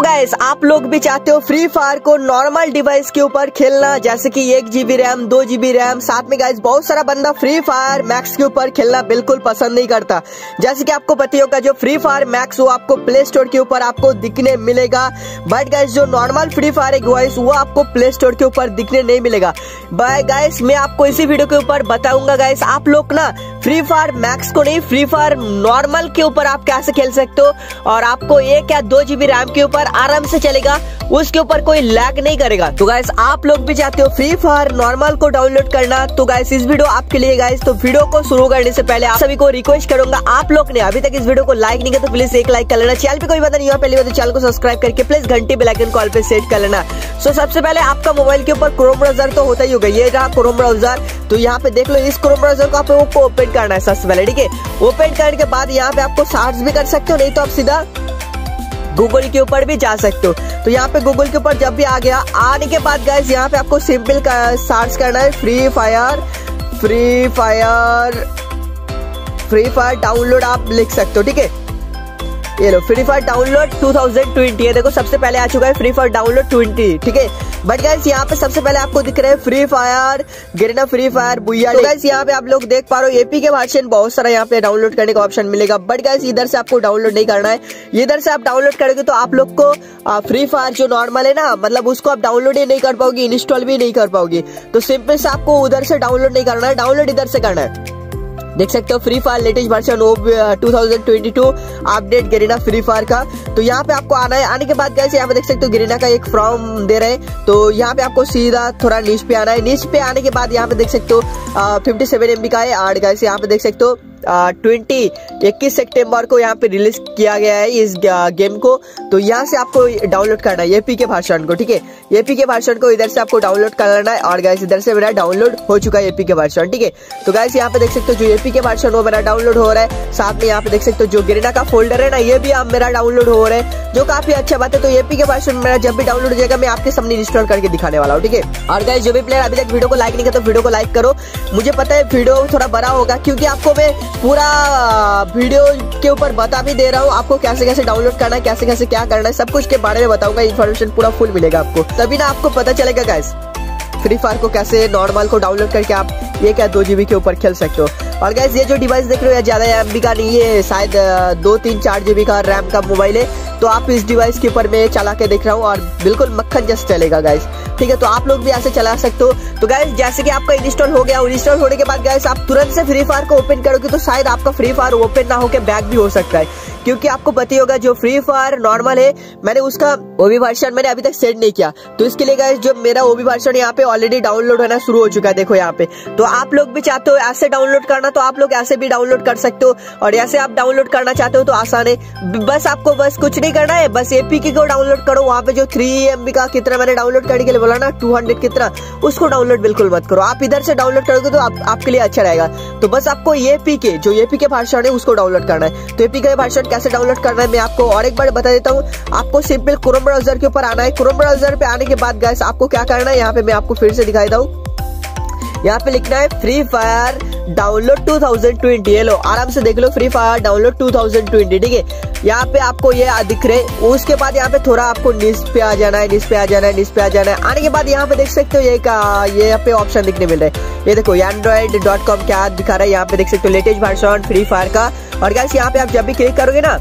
तो गाइस आप लोग भी चाहते हो फ्री फायर को नॉर्मल डिवाइस के ऊपर खेलना, जैसे कि 1 GB रैम 2 GB रैम, साथ में गाइस बहुत सारा बंदा फ्री फायर मैक्स के ऊपर खेलना बिल्कुल पसंद नहीं करता। जैसे कि आपको पता होगा जो फ्री फायर मैक्स वो आपको प्ले स्टोर के ऊपर आपको दिखने मिलेगा, बट गाइस जो नॉर्मल फ्री फायर डिवाइस वो आपको प्ले स्टोर के ऊपर दिखने नहीं मिलेगा। बाय गाइस मैं आपको इसी वीडियो के ऊपर बताऊंगा गाइस आप लोग ना फ्री फायर मैक्स को नहीं, फ्री फायर नॉर्मल के ऊपर आप कैसे खेल सकते हो और आपको 1 या 2 GB रैम के ऊपर आराम से चलेगा, उसके ऊपर कोई लैग नहीं करेगा। तो गाइस आप लोग भी चाहते हो फ्री फायर नॉर्मल को डाउनलोड करना, तो गाइस इस वीडियो आपके लिए गाइस। तो वीडियो को शुरू करने से पहले आप सभी को रिक्वेस्ट करूंगा, आप लोग ने अभी तक इस वीडियो को लाइक नहीं किया तो प्लीज एक लाइक कर लेना। चैनल पे कोई बता नहीं हुआ पहले तो चैनल को सब्सक्राइब करके प्लीज घंटी बेल आइकन कॉल पे सेट कर लेना। सो सबसे पहले आपका मोबाइल के ऊपर क्रोम ब्राउजर तो होता ही होगा, ये रहा क्रोम ब्राउजर। तो यहाँ पे देख लो इस क्रोम ब्राउजर को आपको ओपन करना है सबसे पहले, ठीक है। ओपन करने के बाद यहाँ पे आपको सर्च भी कर सकते हो, नहीं तो आप सीधा गूगल के ऊपर भी जा सकते हो। तो यहाँ पे गूगल के ऊपर जब भी आ गया, आने के बाद गाइस यहाँ पे आपको सिंपल सर्च करना है फ्री फायर डाउनलोड आप लिख सकते हो, ठीक है। ये लो फ्री फायर डाउनलोड 2020 है, देखो सबसे पहले आ चुका है फ्री फायर डाउनलोड 20, ठीक है। बट गाइस यहाँ पे सबसे पहले आपको दिख रहा है free fire Garena free fire booyah. तो गाइस यहाँ पे आप लोग देख पा रहे हो एपी के वर्जन बहुत सारा यहाँ पे डाउनलोड करने का ऑप्शन मिलेगा, बट गाइस इधर से आपको डाउनलोड नहीं करना है। इधर से आप डाउनलोड करोगे तो आप लोग को फ्री फायर जो नॉर्मल है ना, मतलब उसको आप डाउनलोड ही नहीं कर पाओगे, इंस्टॉल भी नहीं कर पाओगे। तो सिंपल से आपको उधर से डाउनलोड नहीं करना है, डाउनलोड इधर से करना है। देख सकते हो free fire latest version 2022 update Garena free fire का। तो यहाँ पे आपको आना है, आने के बाद गाइस यहाँ पे देख सकते हो गरेना का एक फॉर्म दे रहे हैं। तो यहाँ पे आपको सीधा थोड़ा नीचे पे आना है, नीचे पे आने के बाद यहाँ पे देख सकते हो 57 MB का है। और गाइस यहाँ पे देख सकते हो 21 सितंबर को यहाँ पे रिलीज किया गया है इस गेम को। तो यहाँ से आपको डाउनलोड करना है एपी के वर्जन को, ठीक है। एपी के वर्जन को इधर से आपको डाउनलोड करना है। और गाइस इधर से मेरा डाउनलोड हो चुका है एपी के वर्जन, ठीक है। तो गाइस यहाँ पे देख सकते हो जो एपी के वर्जन वो मेरा डाउनलोड हो रहा है, साथ में यहाँ पे देख सकते हो जो गरेना का फोल्डर है ना, ये भी आप मेरा डाउनलोड हो रहा है, जो काफी अच्छा बात है। तो एपी के वर्जन मेरा जब भी डाउनलोड हो जाएगा मैं आपके सामने इंस्टॉल करके दिखाने वाला हूँ, ठीक है। और गाइस जो भी प्लेयर अभी तक वीडियो को लाइक नहीं किया तो वीडियो को लाइक करो। मुझे पता है वीडियो थोड़ा बड़ा होगा क्योंकि आपको मैं पूरा वीडियो के ऊपर बता भी दे रहा हूँ, आपको कैसे कैसे डाउनलोड करना है, कैसे कैसे क्या करना है, सब कुछ के बारे में बताऊंगा। इन्फॉर्मेशन पूरा फुल मिलेगा आपको, तभी ना आपको पता चलेगा गाइस फ्री फायर को कैसे नॉर्मल को डाउनलोड करके आप 1 या 2 GB के ऊपर खेल सकते हो। और गाइस ये जो डिवाइस देख रहे हो ज़्यादा MB का नहीं है, शायद 2-3-4 GB का रैम का मोबाइल है। तो आप इस डिवाइस के ऊपर मैं चला के देख रहा हूँ और बिल्कुल मक्खन जस्ट चलेगा गाइस, ठीक है। तो आप लोग भी ऐसे चला सकते हो। तो गाइस जैसे कि आपका इंस्टॉल हो गया, इंस्टॉल होने के बाद गाइस आप तुरंत से फ्री फायर को ओपन करोगे तो शायद आपका फ्री फायर ओपन ना होकर बैक भी हो सकता है, क्योंकि आपको पता ही होगा जो फ्री फायर नॉर्मल है मैंने उसका ओबी वर्जन मैंने अभी तक सेट नहीं किया। तो इसके लिए गाइस जो मेरा ओबी वर्जन यहाँ पे ऑलरेडी डाउनलोड होना शुरू हो चुका है, देखो यहाँ पे। तो आप लोग भी चाहते हो ऐसे डाउनलोड करना तो आप लोग ऐसे भी डाउनलोड कर सकते हो, और ऐसे आप डाउनलोड करना चाहते हो तो आसान है। बस आपको बस कुछ नहीं करना है, बस एपीके को डाउनलोड करो। वहाँ पे जो 3 MB का कितना मैंने डाउनलोड करने के लिए बोला ना 200 कितना, उसको डाउनलोड बिल्कुल मत करो। आप इधर से डाउनलोड करोगे तो आपके लिए अच्छा रहेगा। तो बस आपको एपीके जो एपीके वर्जन है उसको डाउनलोड करना है। तो एपीके वर्जन कैसे डाउनलोड करना है मैं आपको और एक बार बता देता हूँ। आपको सिंपल क्रोम ब्राउजर के ऊपर आना है, क्रोम ब्राउजर पे आने के बाद गाइस आपको क्या करना है यहाँ पे मैं आपको फिर से दिखाई दूँ। यहाँ पे लिखना है फ्री फायर डाउनलोड 2020, ये लो आराम से देख लो फ्री फायर डाउनलोड 2020, ठीक है। यहाँ पे आपको ये दिख रहे, उसके बाद यहाँ पे थोड़ा आपको नीचे पे आ जाना है, नीचे पे आ जाना है, नीचे पे आ जाना है। आने के बाद यहाँ पे देख सकते हो ये यहाँ पे ऑप्शन दिखने मिल रहा है, ये देखो android.com क्या दिखा रहा है। यहाँ पे देख सकते हो लेटेस्ट वर्जन फ्री फायर का। और गाइस यहाँ पे आप जब भी क्लिक करोगे ना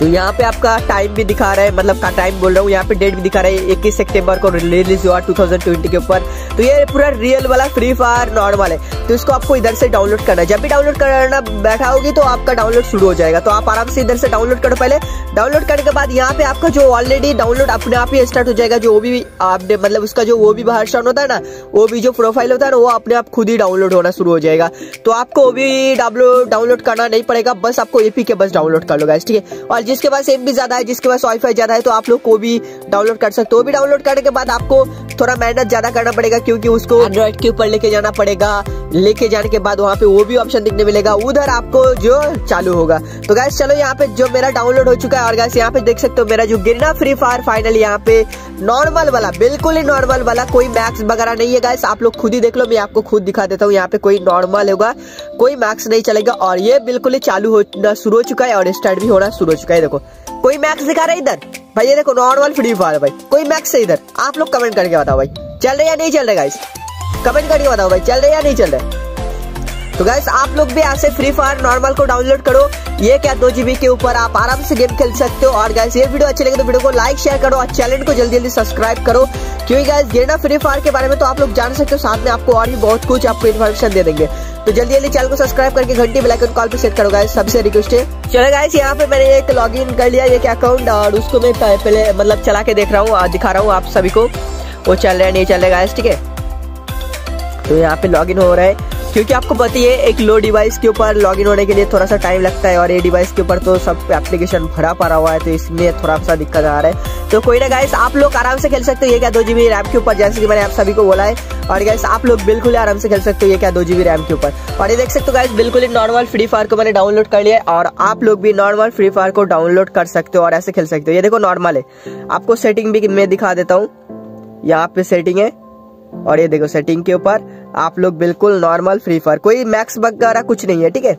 तो यहाँ पे आपका टाइम भी दिखा रहा है, मतलब का टाइम बोल रहा हूँ, यहाँ पे डेट भी दिखा रहा है 21 सितंबर को रिलीज हुआ 2020 के ऊपर। तो ये पूरा रियल वाला फ्री फायर नॉर्मल है, तो इसको आपको इधर से डाउनलोड करना है। जब भी डाउनलोड करना बैठाओगे तो आपका डाउनलोड शुरू हो जाएगा। तो आप आराम से इधर से डाउनलोड करो, पहले डाउनलोड करने के बाद यहाँ पे आपका जो ऑलरेडी डाउनलोड अपने आप ही स्टार्ट हो जाएगा। जो वो भी आपने मतलब उसका जो वो भी वर्जन होता है ना, वो भी जो प्रोफाइल होता है ना, वो अपने आप खुद ही डाउनलोड होना शुरू हो जाएगा। तो आपको वो भी डाउनलोड करना नहीं पड़ेगा, बस आपको एपीके बस डाउनलोड कर लो गाइस, ठीक है। और जिसके पास MB ज्यादा है, जिसके पास वाईफाई ज्यादा है, तो आप लोग को भी डाउनलोड कर सकते हो। भी डाउनलोड करने के बाद आपको थोड़ा मेहनत ज्यादा करना पड़ेगा, क्योंकि उसको एंड्रॉइड के ऊपर लेके जाना पड़ेगा। लेके जाने के बाद वहाँ पे वो भी ऑप्शन दिखने मिलेगा, उधर आपको जो चालू होगा। तो गाइस चलो यहाँ पे जो मेरा डाउनलोड हो चुका है। और गाइस यहाँ पे देख सकते हो मेरा जो गरेना फ्री फायर फाइनली यहाँ पे नॉर्मल वाला, बिल्कुल ही नॉर्मल वाला, कोई मैक्स वगैरह नहीं है गाइस। आप लोग खुद ही देख लो, मैं आपको खुद दिखा देता हूँ। यहाँ पे कोई नॉर्मल होगा, कोई मैक्स नहीं चलेगा। और ये बिल्कुल ही चालू होना शुरू हो चुका है और स्टार्ट भी होना शुरू हो चुका है, देखो। कोई मैक्स दिखा रहा है इधर भाई? ये देखो नॉर्मल फ्री फायर भाई, कोई मैक्स है इधर? आप लोग कमेंट करके बताओ भाई, चल रहे या नहीं चल रहे गाइस? कमेंट करके बताओ भाई, चल रहे या नहीं चल रहे? तो गाइस आप लोग भी ऐसे फ्री फायर नॉर्मल को डाउनलोड करो, ये क्या 2 GB के ऊपर आप आराम से गेम खेल सकते हो। और गाइस ये वीडियो अच्छी लगे तो वीडियो को लाइक शेयर करो और चैनल को जल्दी जल्दी सब्सक्राइब करो, क्योंकि गाइस गेरेना फ्री फायर के बारे में तो आप लोग जान सकते हो, साथ में आपको और भी बहुत कुछ आपको इन्फॉर्मेशन दे देंगे। तो जल्दी जल्दी चैनल को सब्सक्राइब करके घंटी बेल आइकन कॉल पे सेट करो गाइस, सबसे रिक्वेस्ट है। चलो गाइस यहाँ पे मैंने एक लॉगिन कर लिया ये क्या अकाउंट, और उसको मैं पहले मतलब चला के देख रहा हूँ, दिखा रहा हूँ आप सभी को वो चल रहा है नहीं चल रहा गाइस, ठीक है। तो यहाँ पे लॉगिन हो रहा है, क्योंकि आपको पता ही है एक लो डिवाइस के ऊपर लॉगिन होने के लिए थोड़ा सा टाइम लगता है, और ये डिवाइस के ऊपर तो सब एप्लीकेशन भरा पड़ा हुआ है, तो इसलिए थोड़ा सा दिक्कत आ रहा है। तो कोई ना गाइस आप लोग आराम से खेल सकते हो ये क्या 2 GB रैम के ऊपर, जैसे कि मैंने आप सभी को बोला है। और गाइस आप लोग बिल्कुल आराम से खेल सकते हो ये क्या 2 GB रैम के ऊपर। और ये देख सकते हो गाइस बिल्कुल ही नॉर्मल फ्री फायर को मैंने डाउनलोड कर लिया, और आप लोग भी नॉर्मल फ्री फायर को डाउनलोड कर सकते हो और ऐसे खेल सकते हो। ये देखो नॉर्मल है, आपको सेटिंग भी मैं दिखा देता हूँ, यहाँ पे सेटिंग है और ये देखो सेटिंग के ऊपर आप लोग बिल्कुल नॉर्मल फ्री फायर, कोई मैक्स वगैरह कुछ नहीं है, ठीक है।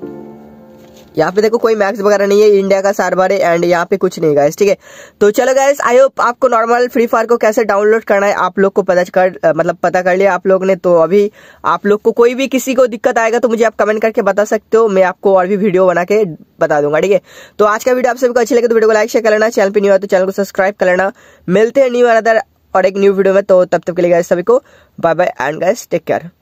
यहाँ पे देखो कोई मैक्स वगैरह नहीं है, इंडिया का सर्वर है एंड यहाँ पे कुछ नहीं गाइस, ठीक है। तो चलो गाइस आई होप आपको नॉर्मल फ्री फायर को कैसे डाउनलोड करना है आप लोग को पता कर लिया आप लोग ने। तो अभी आप लोग को कोई भी किसी को दिक्कत आएगा तो मुझे आप कमेंट करके बता सकते हो, मैं आपको और भी वीडियो बना के बता दूंगा, ठीक है। तो आज का वीडियो आप सभी को अच्छी लगे तो वीडियो को लाइक शेयर कर लेना, चैनल पे न्यू है तो चैनल को सब्सक्राइब कर लेना। मिलते हैं न्यू अनदर और एक न्यू वीडियो में, तो तब तक के लिए गाइस सभी को bye bye and guys take care.